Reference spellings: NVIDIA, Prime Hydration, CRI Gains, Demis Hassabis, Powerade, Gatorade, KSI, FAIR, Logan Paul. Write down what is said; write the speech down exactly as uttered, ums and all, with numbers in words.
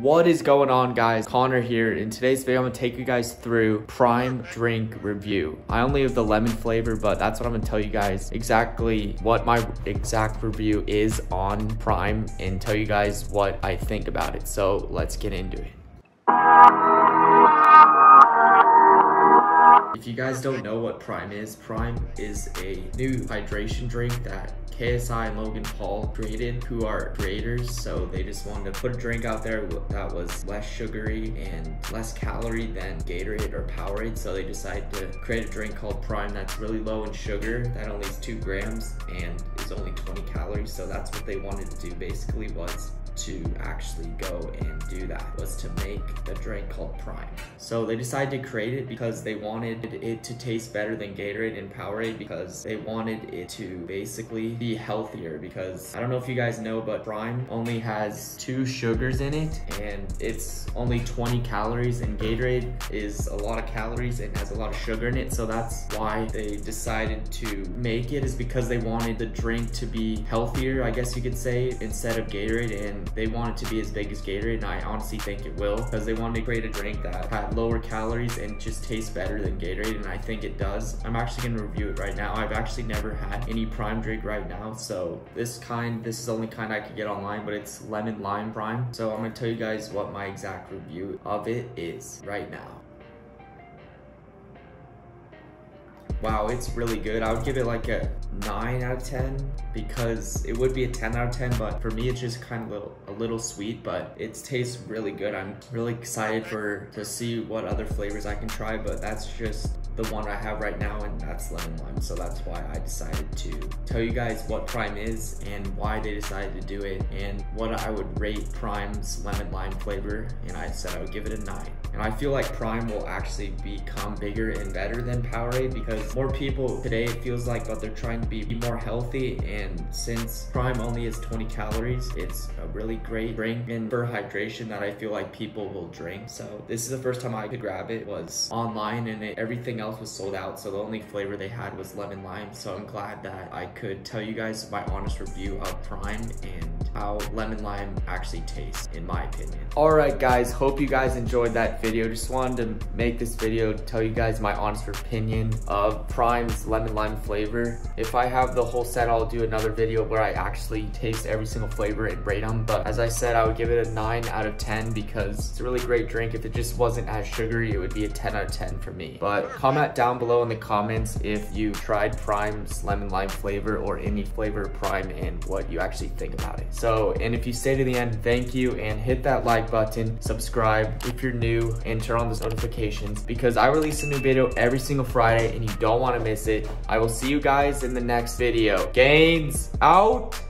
What is going on, guys? Connor here. In today's video, I'm gonna take you guys through Prime drink review. I only have the lemon flavor, but that's what I'm gonna tell you guys exactly what my exact review is on Prime and tell you guys what I think about it. So let's get into it. If you guys don't know what Prime is, Prime is a new hydration drink that K S I and Logan Paul created, who are creators, so they just wanted to put a drink out there that was less sugary and less calorie than Gatorade or Powerade, so they decided to create a drink called Prime that's really low in sugar, that only is two grams and is only twenty calories, so that's what they wanted to do basically was to actually go and do that, was to make a drink called Prime. So they decided to create it because they wanted it to taste better than Gatorade and Powerade, because they wanted it to basically be healthier, because I don't know if you guys know, but Prime only has two sugars in it and it's only twenty calories, and Gatorade is a lot of calories and has a lot of sugar in it. So that's why they decided to make it, is because they wanted the drink to be healthier, I guess you could say, instead of Gatorade, and they want it to be as big as Gatorade, and I honestly think it will, because they wanted to create a drink that had lower calories and just tastes better than Gatorade, and I think it does. I'm actually gonna review it right now. I've actually never had any Prime drink right now, so this kind, this is the only kind I could get online, but it's lemon lime Prime. So I'm gonna tell you guys what my exact review of it is right now. Wow, it's really good. I would give it like a nine out of ten, because it would be a ten out of ten, but for me it's just kind of little, a little sweet, but it tastes really good. I'm really excited for to see what other flavors I can try, but that's just the one I have right now, and that's lemon lime, so that's why I decided to tell you guys what Prime is and why they decided to do it and what I would rate Prime's lemon lime flavor, and I said I would give it a nine. And I feel like Prime will actually become bigger and better than Powerade, because more people today, it feels like, but they're trying to be more healthy, and since Prime only is twenty calories, it's a really great drink and for hydration that I feel like people will drink. So this is the first time I could grab it, was online, and it, everything else was sold out, so the only flavor they had was lemon lime. So I'm glad that I could tell you guys my honest review of Prime and how lemon lime actually tastes in my opinion. Alright guys, hope you guys enjoyed that video. Just wanted to make this video to tell you guys my honest opinion of Prime's lemon lime flavor. If I have the whole set, I'll do another video where I actually taste every single flavor and rate them, but as I said, I would give it a nine out of ten because it's a really great drink. If it just wasn't as sugary, it would be a ten out of ten for me. But comment down below in the comments if you tried Prime's lemon lime flavor or any flavor of Prime and what you actually think about it. So, and if you stay to the end, thank you, and hit that like button, subscribe if you're new, and turn on those notifications, because I release a new video every single Friday and you don't want to miss it. I will see you guys in the next video. Gains out.